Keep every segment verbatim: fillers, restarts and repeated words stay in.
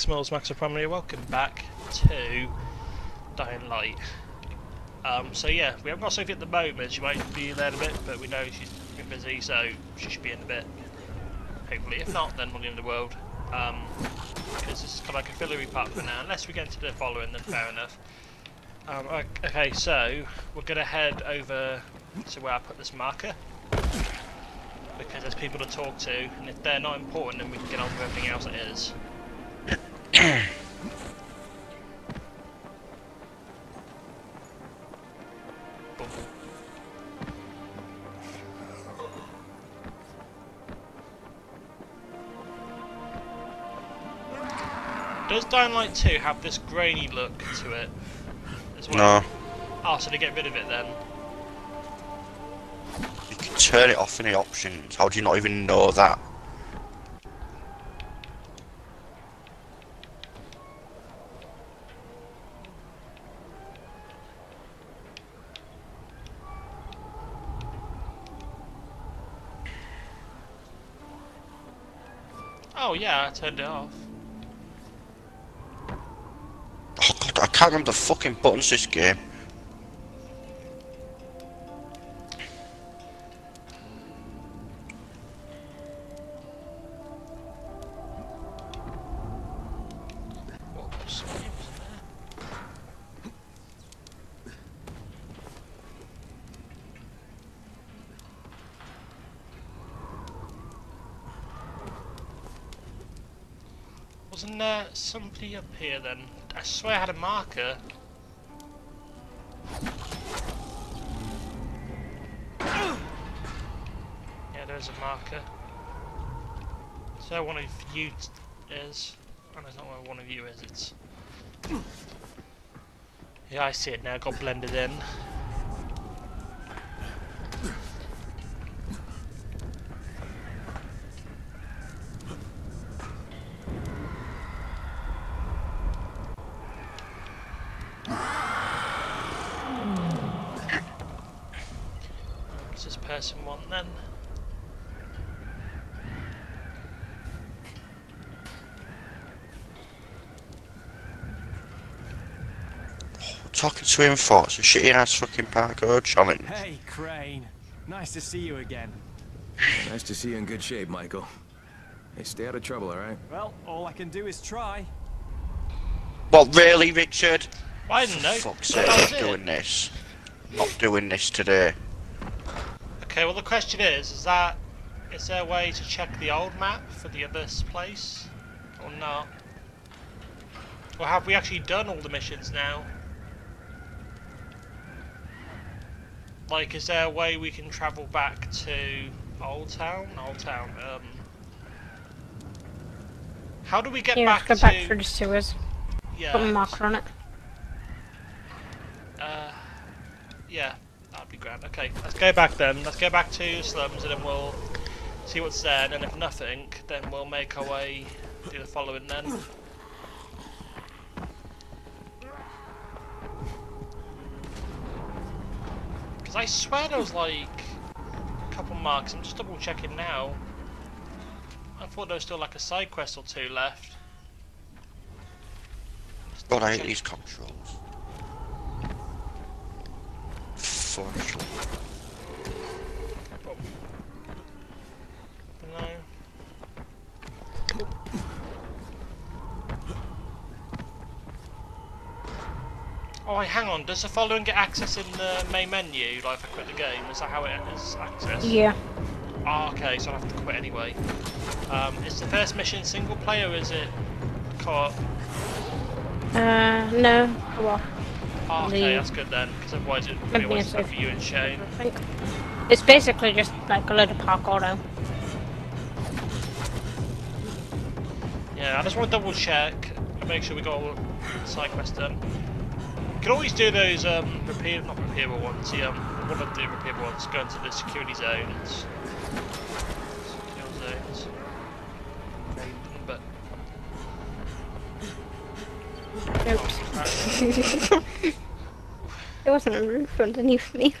Max Mills, Max O'Primary, welcome back to Dying Light. Um, so yeah, we haven't got Sophie at the moment, she might be there in a bit, but we know she's busy, so she should be in a bit. Hopefully, if not, then we'll be in the world. Um, because this is kind of like a fillery part for now, unless we get into the following, then fair enough. Um, okay, so we're going to head over to where I put this marker, because there's people to talk to, and if they're not important, then we can get on with everything else that is. Does Dying Light two have this grainy look to it as well? No. Oh, so they get rid of it then? You can turn it off in the options. How do you not even know that? Oh yeah, I turned it off. Oh god, I can't remember the fucking buttons this game. Wasn't there somebody up here then? I swear I had a marker. Yeah, there's a marker. So one of you is. Oh, no, it's not where one of you is, it's. Yeah, I see it now, got blended in. Person one then. Oh, talking to him for it's a shitty ass fucking parkour challenge. Hey Crane, nice to see you again. Nice to see you in good shape, Michael. Hey, stay out of trouble, all right? Well, all I can do is try. Well, really, Richard? I didn't know. For fuck's sake, not doing this. Not doing this today. Okay, well the question is, is that, is there a way to check the old map for the other place, or not? Or have we actually done all the missions now? Like, is there a way we can travel back to Old Town? Old Town, um... How do we get yeah, back to... back through the sewers. Yeah. Put a marker on it. Uh, yeah. That'd be grand. Okay, let's go back then. Let's go back to the slums and then we'll see what's there. And if nothing, then we'll make our way to the following then. Because I swear there was like a couple marks. I'm just double checking now. I thought there was still like a side quest or two left. God, I hate these controls. No. Oh, hang on. Does the following get access in the main menu? Like, if I quit the game, is that how it is accessed? Yeah. Ah, oh, okay. So I have to quit anyway. Um, is the first mission single player? Or is it co-op? Uh, no. Co-op. Oh, okay, that's good then, because otherwise it would be a waste of time for you and Shane. I think. It's basically just like a load of parkour though. Yeah, I just want to double check and make sure we got all the side quests done. You can always do those um, repeat, not repeatable ones, the, um, one of the repeatable ones, go into the security zones. Secure zones. Oops. There wasn't a roof underneath me.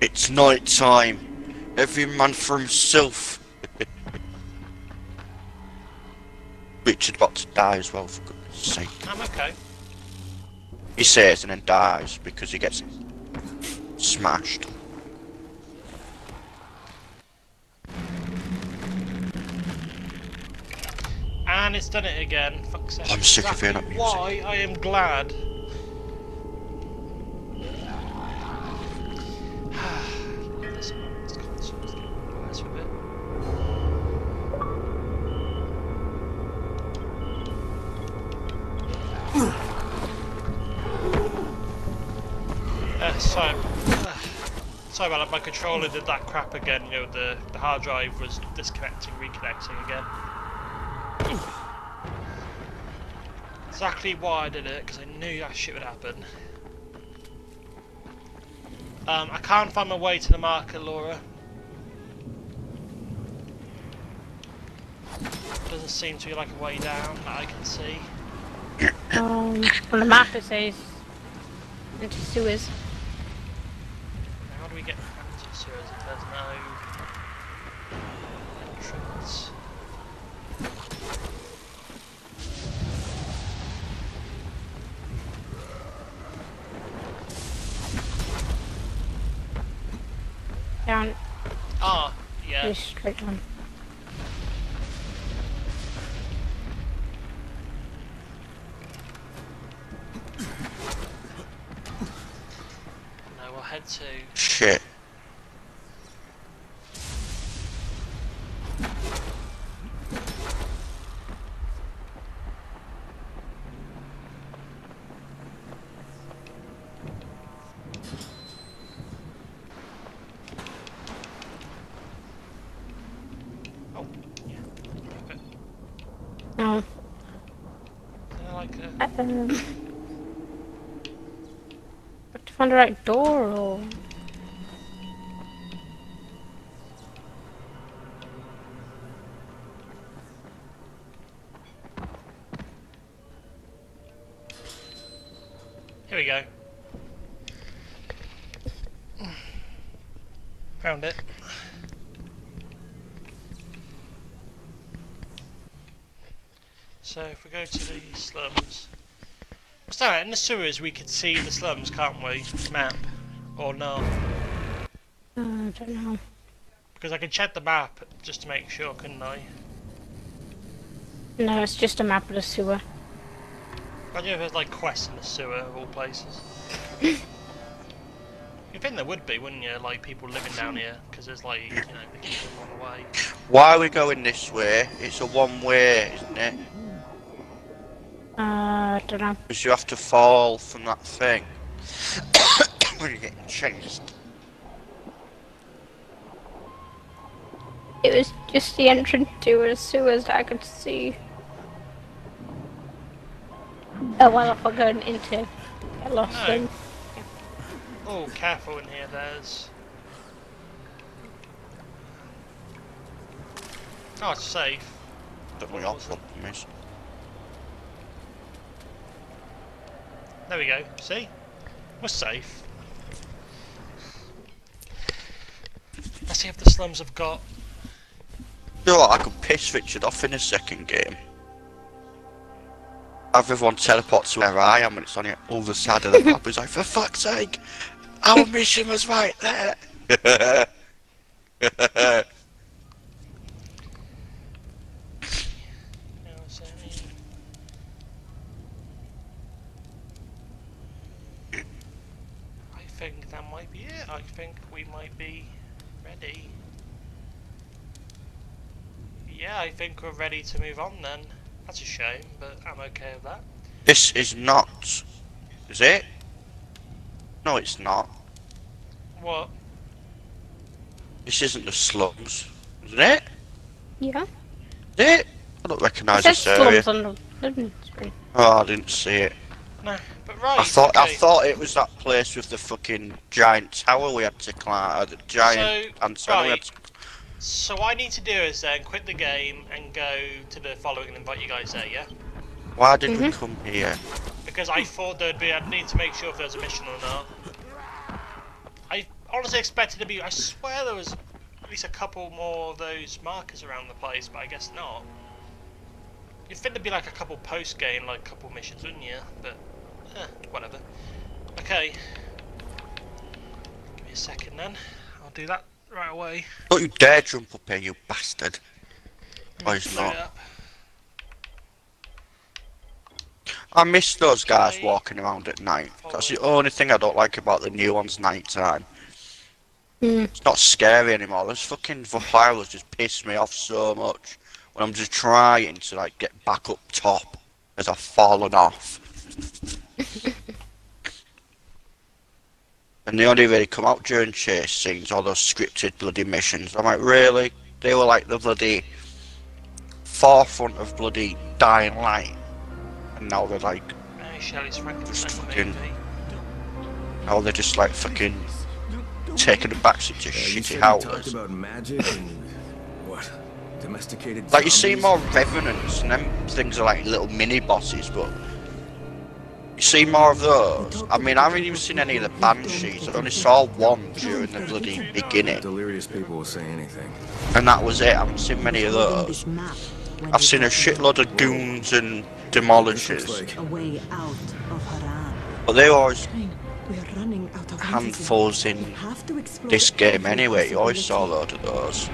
It's night time. Every man for himself. Richard about to die as well, for goodness sake. I'm okay. He says and then dies because he gets smashed. And it's done it again. Fuck's sake. I'm sick of hearing that music. Why I am glad. Sorry about that, my controller did that crap again, you know, the, the hard drive was disconnecting, reconnecting again. Exactly why I did it, because I knew that shit would happen. Um, I can't find my way to the market, Laura. Doesn't seem to be like a way down that I can see. Um, well, the map it says into sewers. Get into sewers if there's no entrance. Down. Ah, yeah. Just straight on. To shit. Oh, yeah. Okay. No. I like that. Find the right door or here we go. Found it. So if we go to the slums. Sorry, in the sewers we could see the slums, can't we? Map. Or no? Uh, I don't know. Because I could check the map just to make sure, couldn't I? No, it's just a map of the sewer. I don't know if there's like quests in the sewer of all places. You'd think there would be, wouldn't you? Like people living down here, because there's like, you know, they keep them on the way. Why are we going this way? It's a one way, isn't it? Uh, I don't know. Because you have to fall from that thing. When you're getting chased. It was just the entrance to the sewers that I could see. Oh, well, if I'm going into a lost no. thing. Oh, careful in here, there's. Oh, it's safe. Don't we all want permission? There we go, see? We're safe. Let's see if the slums have got... You know what, I could piss Richard off in a second game. Everyone teleports to where I am and it's on the other side of the map. He's like, for fuck's sake! Our mission was right there! I think we might be ready. Yeah, I think we're ready to move on then. That's a shame, but I'm okay with that. This is not... Is it? No, it's not. What? This isn't the slums, isn't it? Yeah. Is it? I don't recognise this area. On the oh, I didn't see it. No, but right, I thought okay. I thought it was that place with the fucking giant tower we had to climb, or the giant so, antenna right. we had to... So what I need to do is then quit the game and go to the following and invite you guys there, yeah? Why did mm-hmm. we come here? Because I thought there'd be, I'd need to make sure if there was a mission or not. I honestly expected to be, I swear there was at least a couple more of those markers around the place, but I guess not. You'd think there'd be like a couple post-game, like a couple missions, wouldn't you? But, eh, whatever. Okay. Give me a second then. I'll do that right away. Don't you dare jump up here, you bastard. Or it's not. I miss those okay. guys walking around at night. Follow That's the only thing I don't like about the new ones, night time. Mm. It's not scary anymore. Those fucking violence just piss me off so much. When I'm just trying to like get back up top as I've fallen off. And they only really come out during chase scenes, all those scripted bloody missions. I'm like, really? They were like the bloody forefront of bloody Dying Light. And now they're like, uh, just fucking, now they're just like fucking don't, don't taking a backseat to yeah, shitty howlers. About magic and what, domesticated like zombies? You see more revenants and them things are like little mini bosses, but you see more of those. I mean, I haven't even seen any of the banshees. I only saw one during the bloody beginning. Delirious people will say anything. And that was it. I haven't seen many of those. I've seen a shitload of goons and demolishers, but they always handfuls in this game anyway. You always saw a load of those.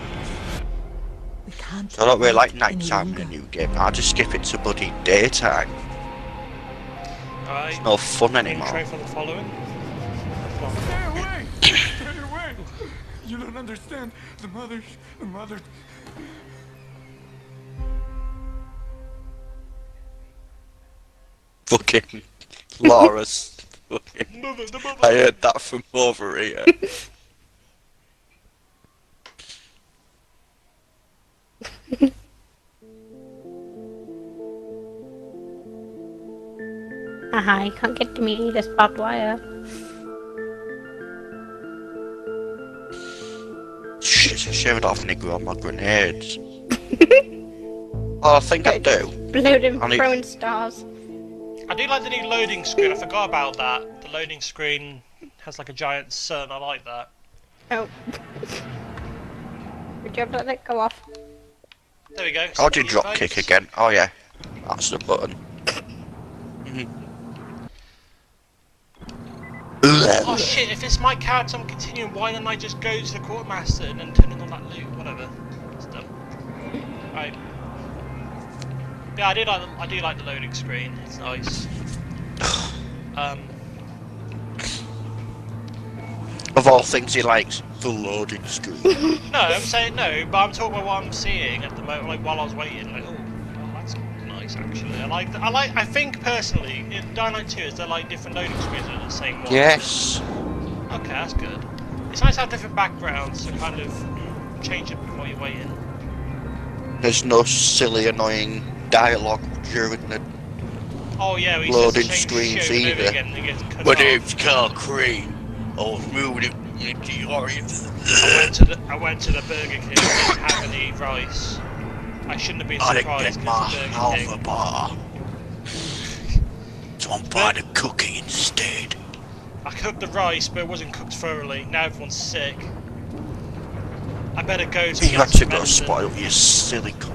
So I don't really like night time in a new game. I just skip it to bloody daytime. It's no fun anymore. Stay away! Stay away! You don't understand. The mothers, the mothers. Fucking Laura's fucking mother, the mother. I heard that from over here. Haha, uh-huh, you can't get to me, this barbed wire. Shit, I shaved off nigger on my grenades. Oh, I think I do. Loading prone stars. I do like the new loading screen, I forgot about that. The loading screen has like a giant sun, I like that. Oh. Would you ever let that go off? There we go. How do you drop phones. Kick again? Oh yeah, that's the button. Oh shit, if it's my character I'm continuing, why don't I just go to the quartermaster and then turn in on that loot, whatever. It's done. Alright. Yeah, I do like the, I do like the loading screen. It's nice. Um, of all things, he likes the loading screen. No, I'm saying no, but I'm talking about what I'm seeing at the moment. Like while I was waiting, like oh, oh that's nice actually. I like. The, I like. I think personally, in Dying Light two, is there like different loading screens that are the same one? Yes. Okay, that's good. It's nice to have different backgrounds to kind of change it before you wait in. There's no silly annoying dialogue during the oh, yeah, well, loading screens either. My name's Kyle Crane. I was moving into Orient. I went to the I went to the Burger King and didn't have any rice. I shouldn't have been surprised. I didn't get my half a bar. So I'm buying a cookie instead. I cooked the rice, but it wasn't cooked thoroughly. Now everyone's sick. I better go to. You had to go spoil you silly comment.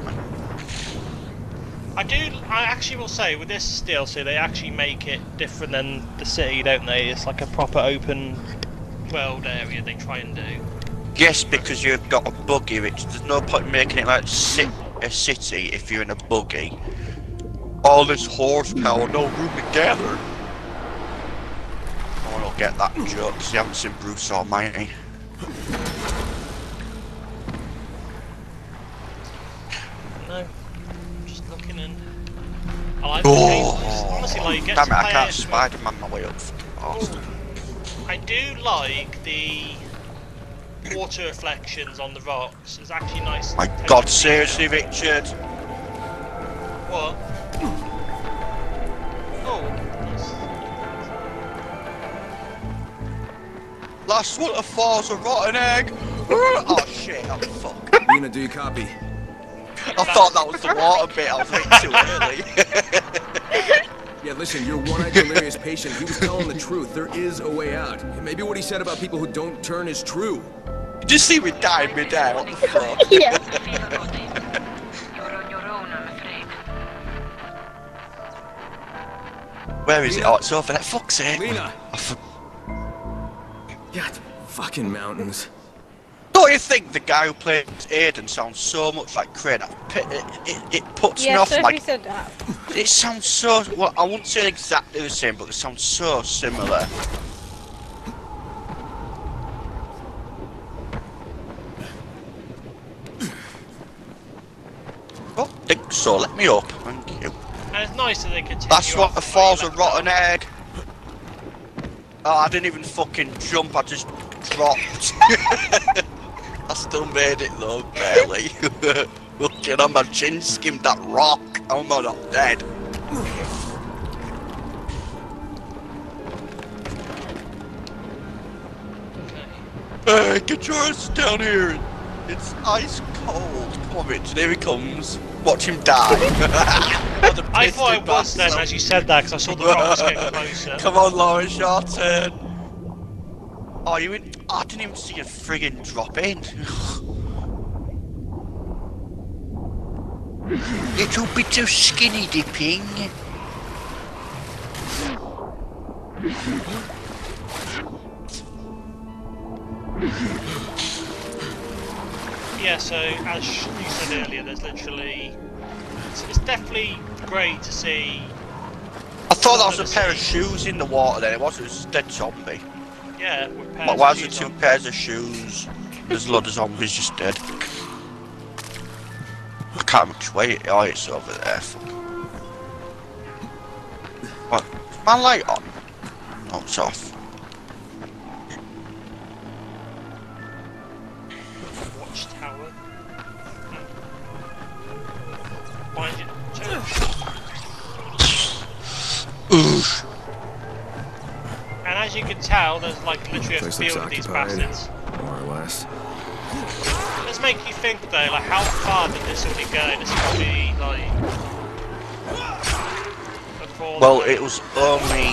I do, I actually will say, with this D L C, they actually make it different than the city, don't they? It's like a proper open world area they try and do. Yes, because you've got a buggy, which there's no point in making it like si a city if you're in a buggy. All this horsepower, no room to gather. Oh, I don't get that joke, because you haven't seen Bruce Almighty. No. I like the oh, games. Honestly, like, you get damn to it, I can't Spider-Man my way up. I do like the water reflections on the rocks. It's actually nice. My God, seriously, out. Richard. What? Oh. Nice. Last waterfall's a rotten egg. Oh shit! Oh fuck. Lena, do you copy? I That's thought that was the water bit, I was way too early. Yeah, listen, your one-eyed delirious patient, he was telling the truth. There is a way out. Maybe what he said about people who don't turn is true. Just see me die mid air. What the fuck? Yeah. You're on your own, I'm afraid. Where is it? Oh, it's over there. Fuck's sake. Lena. God, fucking mountains. Don't you think the guy who plays Aiden sounds so much like Crane? It, it, it puts yeah, me off. Like, said that. It sounds so. Well, I wouldn't say exactly the same, but they sound so similar. Well, think so. Let me up. Thank you. And it's nice that they continue. That's what the falls a rotten egg. Oh, I didn't even fucking jump. I just dropped. I still made it though, barely. Looking on my chin, skimmed that rock. Oh no, not dead. Okay. Hey, get your ass down here. It's ice cold. Come on, Rich. Here he comes. Watch him die. Well, I thought it was then, as you said that, because I saw the rocks get closer. Come on, Lauren, it's your turn. Oh, you in? Oh, I didn't even see a friggin' drop in. Little bit of skinny dipping. Yeah, so as you said earlier, there's literally. It's, it's definitely great to see. I thought that was a pair of shoes in the water then, it wasn't, it was a dead zombie. Yeah, with pairs. But why is it two pairs of shoes? There's a lot of zombies just dead. I can't remember which way it, oh, it's over there. What? Is my light on? Oh, it's off. Watchtower. Mind it. Oof. And as you can tell, there's like literally a field of these bastards. More or less. It does make you think though, like how far did this all be going? This could be like. Well, it was only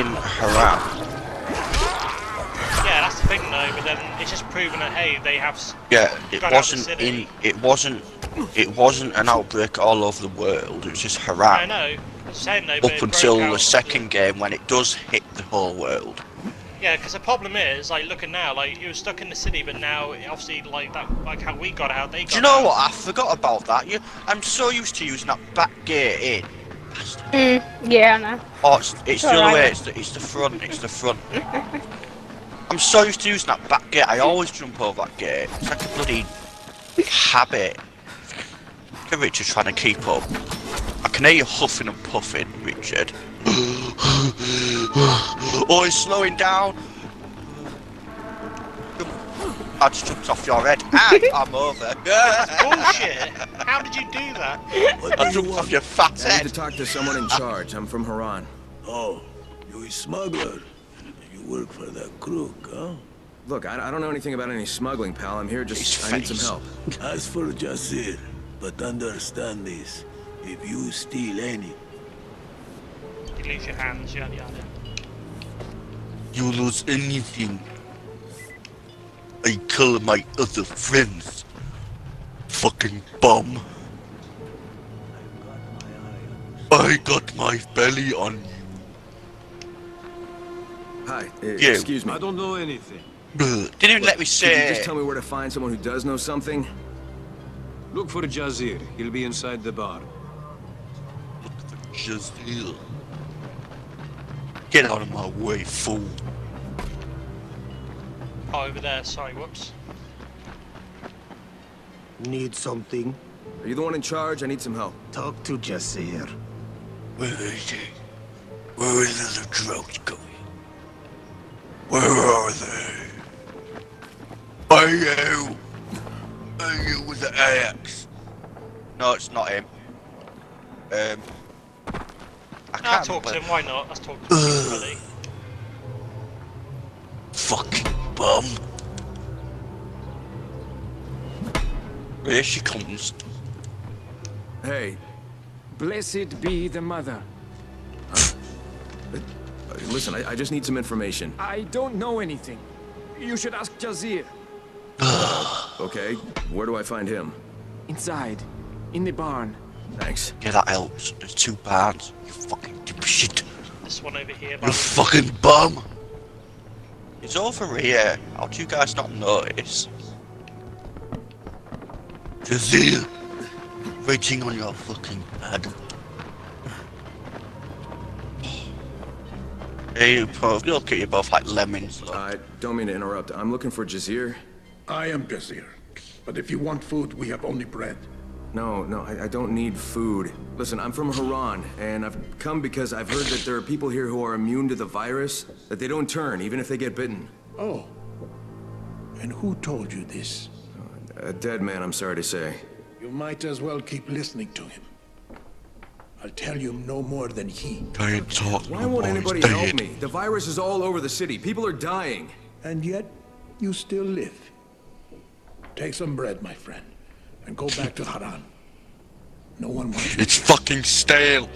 in Harran. Yeah, that's the thing though. But then it's just proven that hey, they have. Yeah, it wasn't in. It wasn't. It wasn't an outbreak all over the world. It was just Harran. I know. Same though, up until the second game when it does hit the whole world. Yeah, because the problem is, like, looking now, like, you were stuck in the city, but now, obviously, like, that, like how we got out, they got out. Do you know what? I forgot about that. You, I'm so used to using that back gate in. Mm, yeah, I know. Oh, it's, it's the other way. It's the, it's the front. It's the front. I'm so used to using that back gate. I always jump over that gate. It's like a bloody habit. Look at Richard trying to keep up. I can hear you huffing and puffing, Richard. Oh, he's slowing down. I just jumped off your head and I'm over. That's bullshit. How did you do that? I jumped off your fat head. I need to talk to someone in charge. I'm from Harran. Oh, you're a smuggler. You work for that crook, huh? Look, I, I don't know anything about any smuggling, pal. I'm here just... I need some help. As for Jasir, but understand this. If you steal any, you lose your hands, yada yada. You lose anything. I kill my other friends. Fucking bum. I got my belly on you. Hi, uh, yeah. Excuse me. I don't know anything. Didn't even let me say. Could you just tell me where to find someone who does know something? Look for Jasir. He'll be inside the bar. Just here. Get out of my way, fool. Oh, over there, sorry, whoops. Need something? Are you the one in charge? I need some help. Talk to Jasir. Where is he? Where is the drugs going? Where are they? Are you? Are you with the axe? No, it's not him. Um... I no, can't talk but... to him, why not? Let's talk to him, buddy. Fucking bum. Here she comes. Hey. Blessed be the mother. Huh? Listen, I, I just need some information. I don't know anything. You should ask Jasir. Okay, where do I find him? Inside, in the barn. Thanks. Yeah, that helps. There's two barns. You fucking dipshit. This one over here. Buddy. You fucking bum. It's over here. How'd you guys not notice? Jasir, waiting on your fucking bed. Hey, you both look at you both like lemons. Look. I don't mean to interrupt. I'm looking for Jasir. I am Jasir, but if you want food, we have only bread. No, no, I, I don't need food. Listen, I'm from Harran, and I've come because I've heard that there are people here who are immune to the virus, that they don't turn, even if they get bitten. Oh. And who told you this? A dead man, I'm sorry to say. You might as well keep listening to him. I'll tell you no more than he. Don't talk. Why won't anybody help me? The virus is all over the city. People are dying. And yet, you still live. Take some bread, my friend, and go back to Harran. No one wants you. It's fucking stale.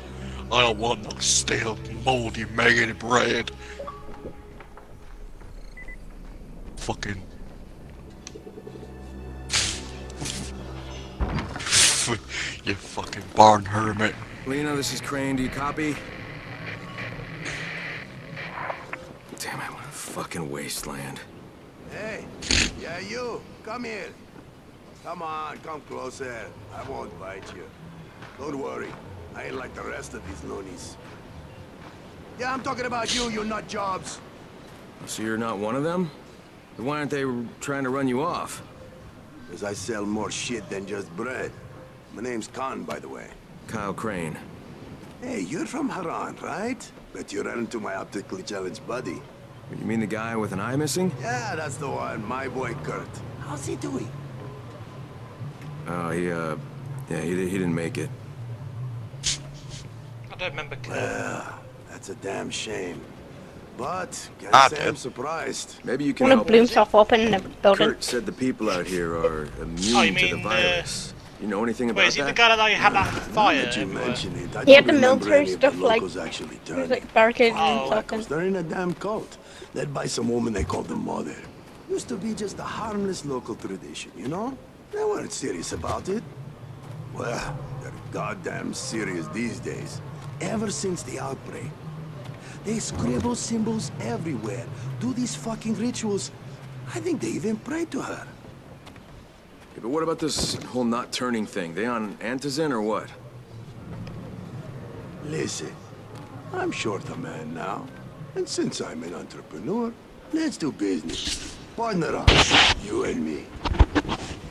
I don't want no stale, moldy, maggoty bread. Fucking. You fucking barn hermit. Lena, this is Crane. Do you copy? Damn it, what a fucking wasteland. Hey, yeah, you. Come here. Come on, come closer. I won't bite you. Don't worry. I ain't like the rest of these loonies. Yeah, I'm talking about you, you nut jobs. So you're not one of them? Then why aren't they trying to run you off? Because I sell more shit than just bread. My name's Khan, by the way. Kyle Crane. Hey, you're from Harran, right? Bet you ran into my optically challenged buddy. You mean the guy with an eye missing? Yeah, that's the one. My boy, Kurt. How's he doing? Oh, he, uh... Yeah, he, he didn't make it. I don't remember Kurt. Well, that's a damn shame. But, can't say I'm surprised. Maybe you can help. Blew himself up in the building. Kurt said the people out here are immune oh, you mean, to the virus. Uh... You know anything about that? Wait, is he the guy that I had that fire? Did you mention it? I yeah, the military stuff like, like barricaded oh, and talking. They're in a damn cult, led by some woman they called the mother. Used to be just a harmless local tradition, you know? They weren't serious about it. Well, they're goddamn serious these days. Ever since the outbreak. They scribble symbols everywhere, do these fucking rituals. I think they even pray to her. Yeah, but what about this whole not turning thing? They on Antizin or what? Listen, I'm short a man now. And since I'm an entrepreneur, let's do business. Partner up, you and me.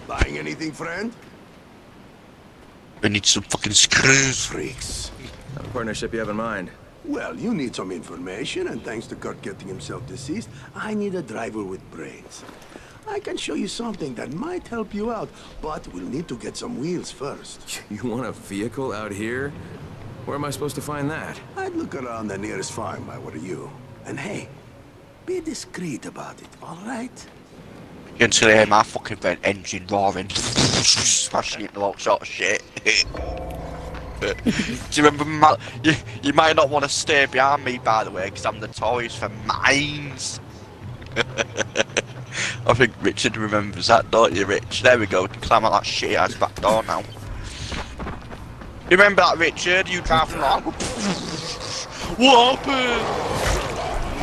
Buying anything, friend? I need some fucking screws. Freaks. What partnership you have in mind? Well, you need some information, and thanks to Kurt getting himself deceased, I need a driver with brains. I can show you something that might help you out, but we'll need to get some wheels first. You want a vehicle out here? Where am I supposed to find that? I'd look around the nearest farm, I were you. And hey, be discreet about it, all right? You until I hear my fucking engine roaring, smashing into all sorts of shit. Do you remember my, you, you might not want to stay behind me, by the way, because I'm notorious for mines. I think Richard remembers that, don't you, Rich? There we go, to climb out that shit ass back door now. You remember that, Richard? You driving along. What happened?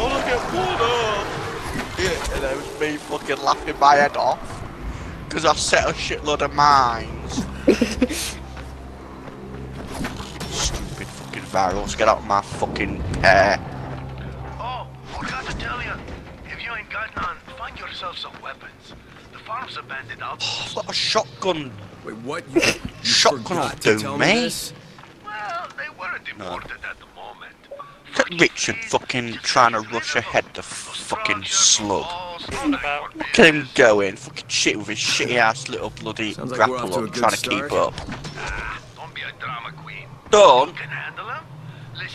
Oh, look at water! Yeah, and it was me fucking laughing my head off. Because I set a shitload of mines. Stupid fucking virus, get out of my fucking hair. Oh, forgot to tell you. If you ain't got none, find yourself some weapons. The farm's abandoned out. Oh, what a shotgun! Wait, what? You, you shotgun to tell me? me this? Well, they weren't important no. at the moment. Look at Richard fucking trying to rush ahead to fucking slug. Look at him going, fucking shit with his shitty ass little bloody Sounds grapple like up, trying start. to keep up. Ah, don't be a drama queen. Don't.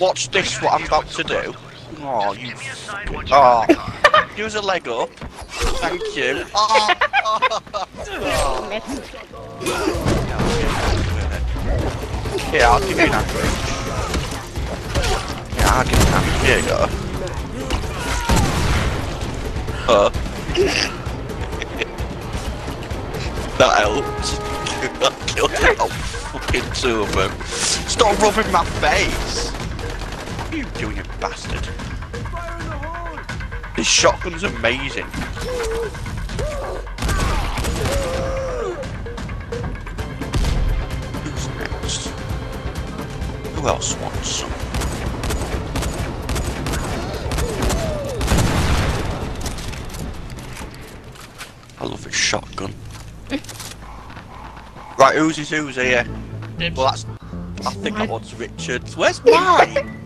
Watch this, what I'm about to do. Oh, you fucking... Oh, use a leg up. Thank you. Oh, oh, oh. Yeah, I'll give you an average. Yeah, I'll give you an average. Here you go. Uh, That helps. That killed all fucking two of them. Stop rubbing my face! What are you doing, you bastard? This shotgun's amazing. Who's next? Who else wants some? I love his shotgun. Right, who's his who's here? Well, that's. I think that one's Richard's. Where's mine?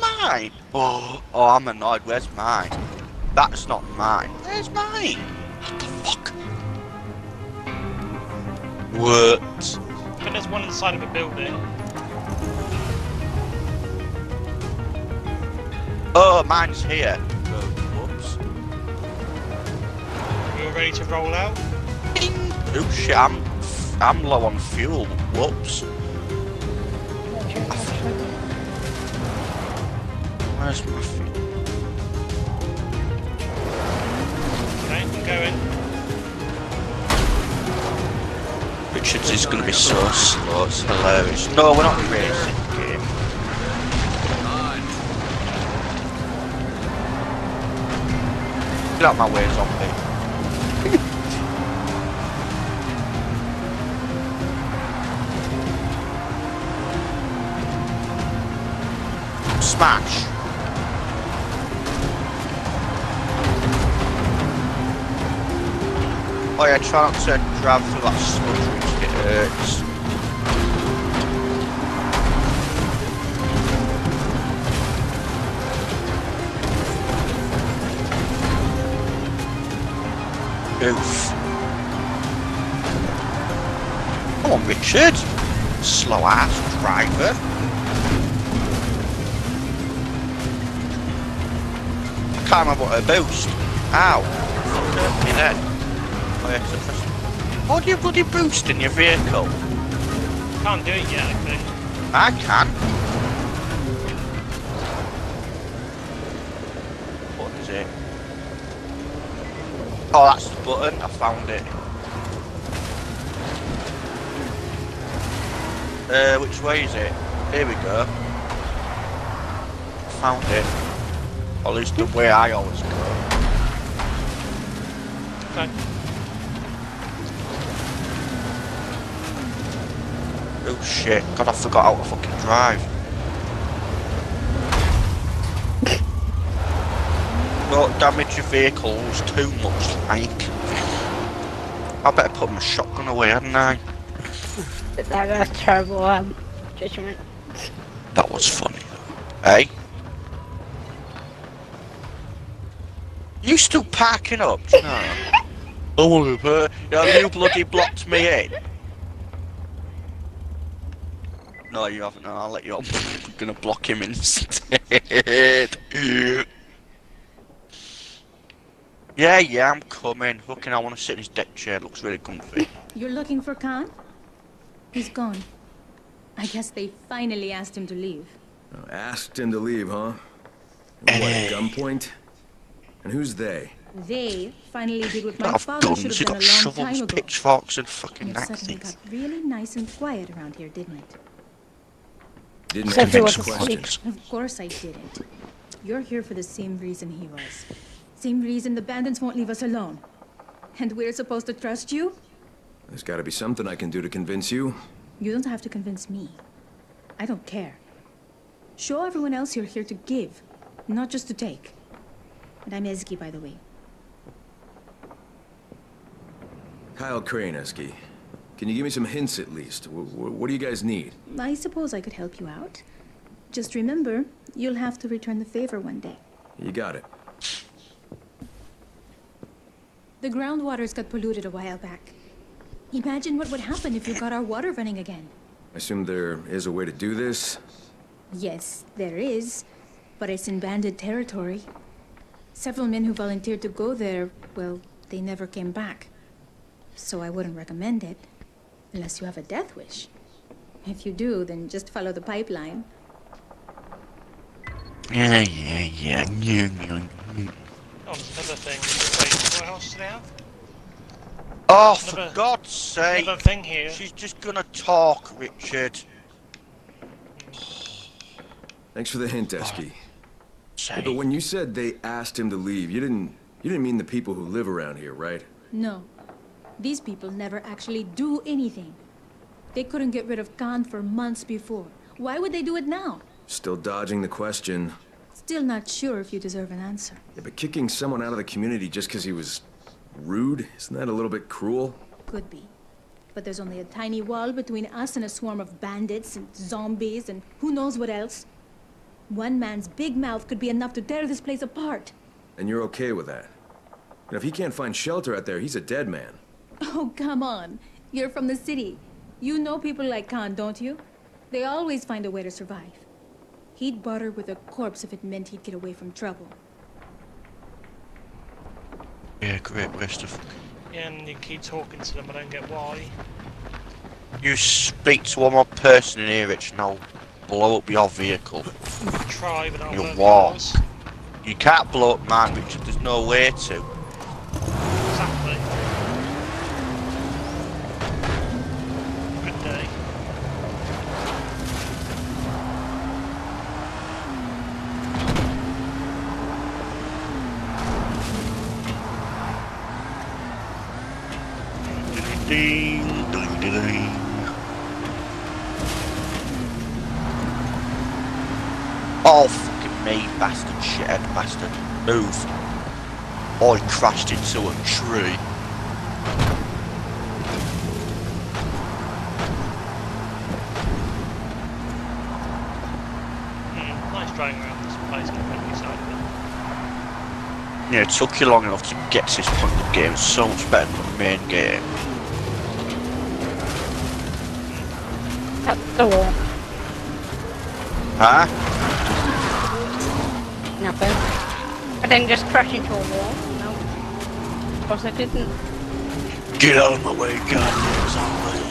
Mine. Oh, oh, I'm annoyed. Where's mine? That's not mine. Where's mine? What the fuck? What? I think there's one inside of a building. Oh, mine's here. Whoops. You all ready to roll out? Ding. Oh shit! I'm, I'm low on fuel. Whoops. Where's my feet? Okay, I'm going. Richards is going to be so slow, it's hilarious. No, we're not racing game. Get out my way, zombie. Smash! Oh yeah, try not to drive through that smudge, which it hurts. Oof. Come on, Richard. Slow ass driver. I can't remember what I boost. Ow. Fuck me then. How do you bloody boost in your vehicle? Can't do it yet, I think. I can. What is it? Oh, that's the button. I found it. Uh, which way is it? Here we go. Found it. Or at least the way I always go. Okay. Oh shit, God, I forgot how to fucking drive. Don't damage your vehicles too much, like. I better put my shotgun away, hadn't I? That was a terrible um, judgment. That was funny, though. Hey? You still parking up? Do you know? Oh, uh, you bloody blocked me in. No, you haven't. No, I'll let you up. I'm gonna block him instead. Yeah, yeah, I'm coming. Fucking, I want to sit in his deck chair. It looks really comfy. You're looking for Khan? He's gone. I guess they finally asked him to leave. Oh, asked him to leave, huh? What, gunpoint? And who's they? They finally did what my father should have done a long time ago. You've got shovels, pitchforks, and fucking axes. It suddenly got really nice and quiet around here, didn't it? Didn't answer questions. Of course I didn't. You're here for the same reason he was. Same reason the bandits won't leave us alone. And we're supposed to trust you? There's got to be something I can do to convince you. You don't have to convince me. I don't care. Show everyone else you're here to give, not just to take. And I'm Ezgi, by the way. Kyle Crane, Ezgi. Can you give me some hints, at least? W what do you guys need? I suppose I could help you out. Just remember, you'll have to return the favor one day. You got it. The groundwater's got polluted a while back. Imagine what would happen if you got our water running again. I assume there is a way to do this? Yes, there is. But it's in bandit territory. Several men who volunteered to go there, well, they never came back. So I wouldn't recommend it. Unless you have a death wish. If you do, then just follow the pipeline. Yeah, yeah, yeah. me. Oh, there's another thing. Wait, what else do they have? Oh, another, for God's sake! Another thing here. She's just gonna talk, Richard. Thanks for the hint, Ezgi. Oh, but when you said they asked him to leave, you didn't, you didn't mean the people who live around here, right? No. These people never actually do anything. They couldn't get rid of Khan for months before. Why would they do it now? Still dodging the question. Still not sure if you deserve an answer. Yeah, but kicking someone out of the community just because he was rude, isn't that a little bit cruel? Could be. But there's only a tiny wall between us and a swarm of bandits and zombies and who knows what else. One man's big mouth could be enough to tear this place apart. And you're okay with that? And if he can't find shelter out there, he's a dead man. Oh, come on. You're from the city. You know people like Khan, don't you? They always find a way to survive. He'd barter with a corpse if it meant he'd get away from trouble. Yeah, great waste of... Yeah, and you keep talking to them, I don't get why. You speak to one more person in here, Rich, and I'll blow up your vehicle. Try, but I'll your walls. You can't blow up mine, Richard. There's no way to. Exactly. Good day. Ding, ding, ding, ding. Oh, fucking me, bastard, shithead, bastard. Move. I crashed into a tree. Mm, nice driving around this place on the other side of it. Yeah, it took you long enough to get to this point of the game. It's so much better than the main game. That's the wall. Huh? Nothing. I didn't just crash into a wall, no. Of course I didn't. Get out of my way, God.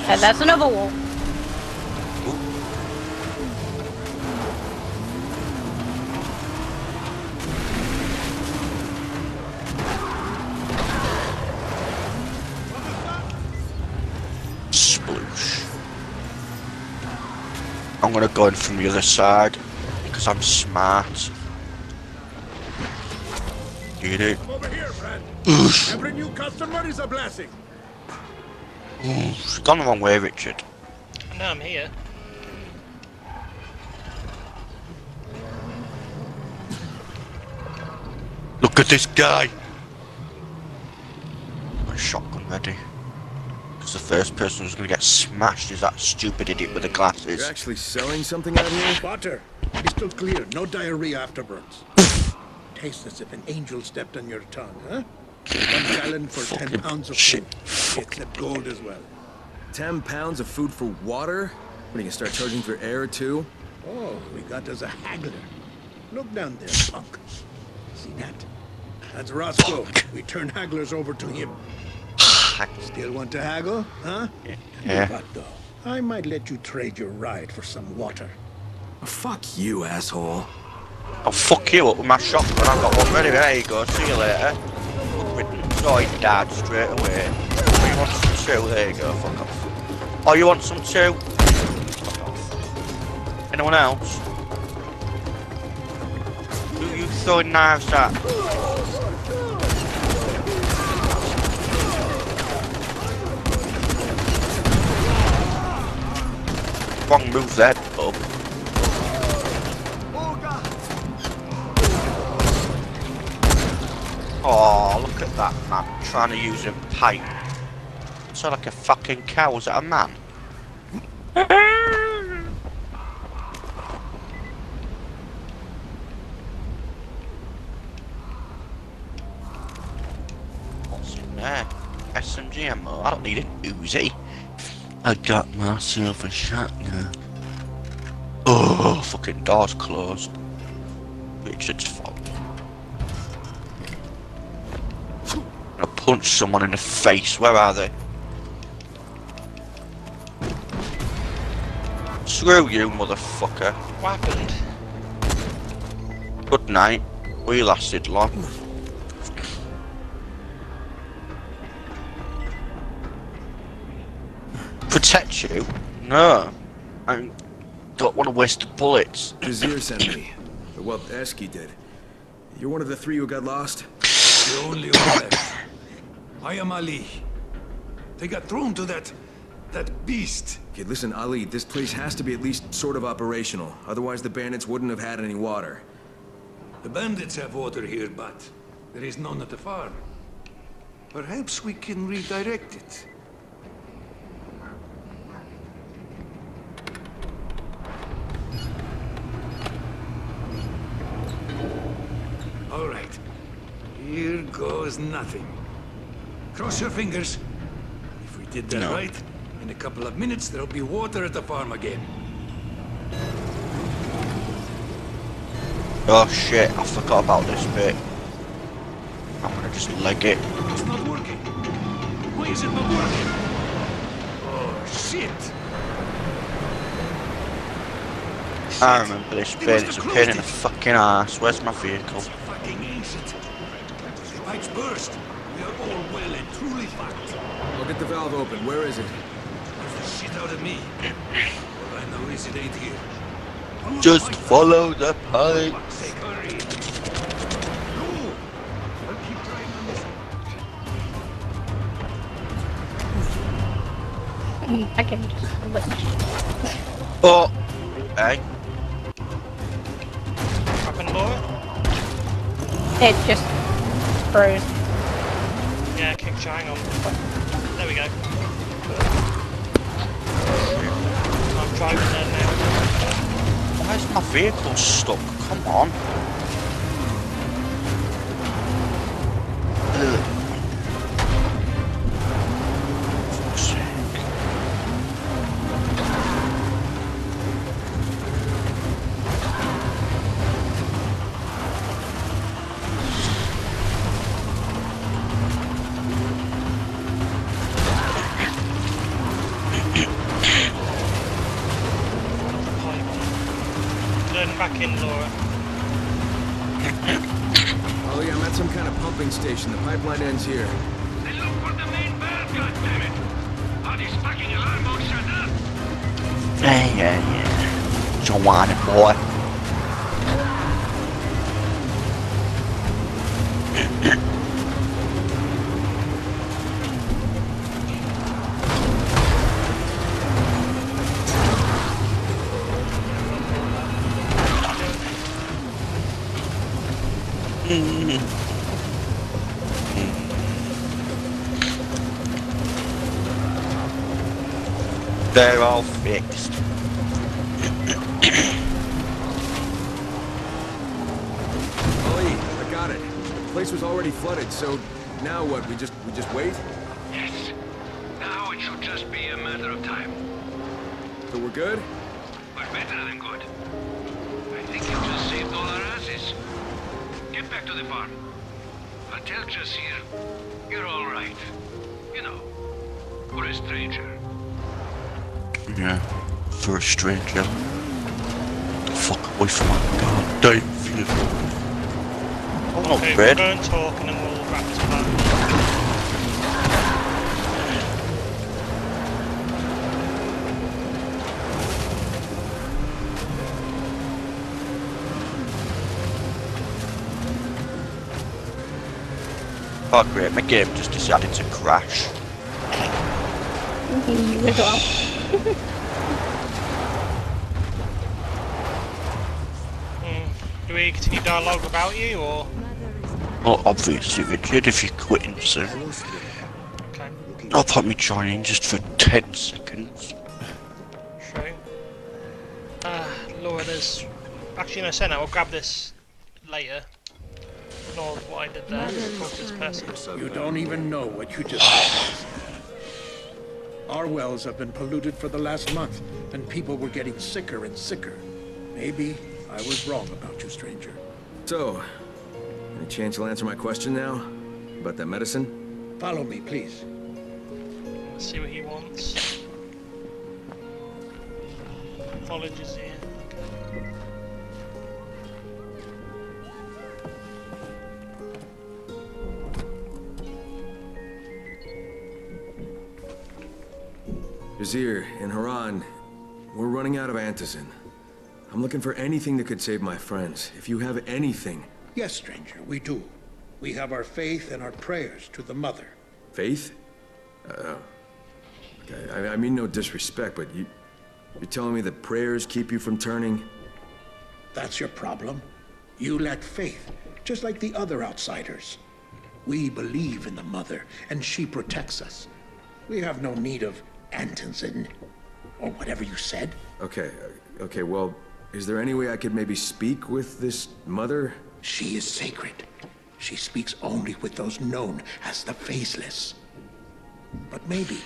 And that's another wall. Sploosh. I'm gonna go in from the other side because I'm smart. Get it. Come over here, friend. Oof. Every new customer is a blessing. It's gone the wrong way, Richard. No, I'm here. Look at this guy. Got a shotgun ready. Because the first person who's gonna get smashed is that stupid idiot with the glasses. You're actually selling something out here? Butter. Crystal clear. No diarrhea afterburns. Tastes as if an angel stepped on your tongue, huh? One gallon for fucking ten pounds of shit. Food. It's gold as well. Ten pounds of food for water? What, are you gonna start charging for air too? Oh, we got us a haggler. Look down there, punk. See that? That's Roscoe. Fuck. We turn hagglers over to him. Still want to haggle, huh? Yeah. But though, I might let you trade your ride for some water. Oh, fuck you, asshole. I'll fuck you up with my shotgun, I've got one ready, there you go, see you later. Oh, he died straight away. Oh, you want some too? There you go, fuck off. Oh, you want some too? Fuck off. Anyone else? Who are you throwing knives at? Wrong move there, bub. Oh, look at that man, trying to use a pipe. So like a fucking cow, is that a man? What's in there? S M G ammo? I don't need an Uzi. I got myself a shotgun. Oh, fucking door's closed. Richard's fault. Punch someone in the face. Where are they? Screw you, motherfucker. What happened? Good night. We lasted long. Protect you? No. I don't want to waste the bullets. Jasir sent me. Or well, Ezgi did. You're one of the three who got lost? The only one left. I am Ali. They got thrown to that... that beast. Okay, listen, Ali, this place has to be at least sort of operational. Otherwise the bandits wouldn't have had any water. The bandits have water here, but there is none at the farm. Perhaps we can redirect it. All right. Here goes nothing. Cross your fingers. If we did that no. right, in a couple of minutes there'll be water at the farm again. Oh shit, I forgot about this bit. I'm gonna just leg it. It's not working. Why is it not working? Oh shit. I remember this bit, it's a pain in the fucking ass. Where's my vehicle? It's fucking ancient. The pipes burst. We are all well and truly fucked. I'll get the valve open. Where is it? Get the shit out of me. All I know is it ain't here. Just follow the pipe. I can just glitch. Oh, hey. Up and lower. It just froze. Yeah, keep trying on. There we go. I'm driving there now. Why is my vehicle stuck? Come on. Ugh. Fuck's sake. Back in, Laura. Oh yeah, I'm at some kind of pumping station. The pipeline ends here. They look for the main valve, goddammit! How this fucking alarm won't shut up! Yeah, yeah, yeah. Don't want it, boy. They're all fixed. Ollie, I got it. The place was already flooded, so now what? We just we just wait? Yes. Now it should just be a matter of time. So we're good? We're better than good. I think you just saved all our asses. Get back to the farm. I'll tell Jasir, you're all right. You know, for a stranger. Yeah, for a stranger. Fuck away from my goddamn vehicle. Oh, okay, we'll go and talk and then we'll wrap this up. Oh great, my game just decided to crash. mm, do we continue dialogue about you, or...? Well, obviously we did if you're quitting soon. Okay. I'll put me joining just for ten seconds. True. Ah, uh, Laura, there's... Actually, no, say now, we'll grab this later. Ignore what I did there, talk to this person. You don't even know what you just said. Our wells have been polluted for the last month, and people were getting sicker and sicker. Maybe I was wrong about you, stranger. So, any chance you'll answer my question now? About that medicine? Follow me, please. Let's see what he wants. Follow Jasir. Jasir and Harran, we're running out of Antizin. I'm looking for anything that could save my friends. If you have anything... Yes, stranger, we do. We have our faith and our prayers to the Mother. Faith? Uh, okay. I, I mean no disrespect, but you, you're telling me that prayers keep you from turning? That's your problem. You lack faith, just like the other outsiders. We believe in the Mother, and she protects us. We have no need of Antizin, or whatever you said. Okay, okay, well, is there any way I could maybe speak with this Mother? She is sacred. She speaks only with those known as the Faceless. But maybe,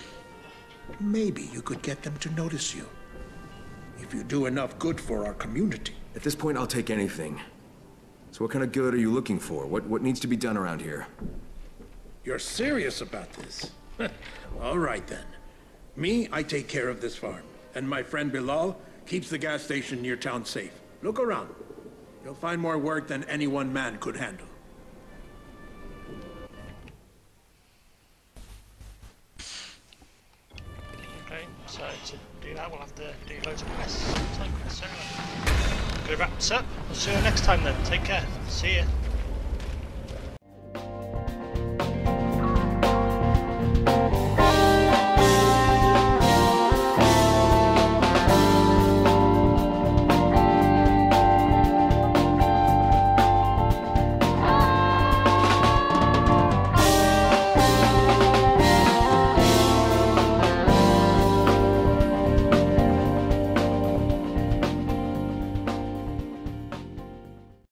maybe you could get them to notice you. If you do enough good for our community. At this point, I'll take anything. So what kind of good are you looking for? What, what needs to be done around here? You're serious about this? All right, then. Me, I take care of this farm. And my friend Bilal keeps the gas station near town safe. Look around. You'll find more work than any one man could handle. Okay, so to do that, we'll have to do loads of quests. It's like quests anyway. Gonna wrap this up. We'll see you next time then. Take care. See ya.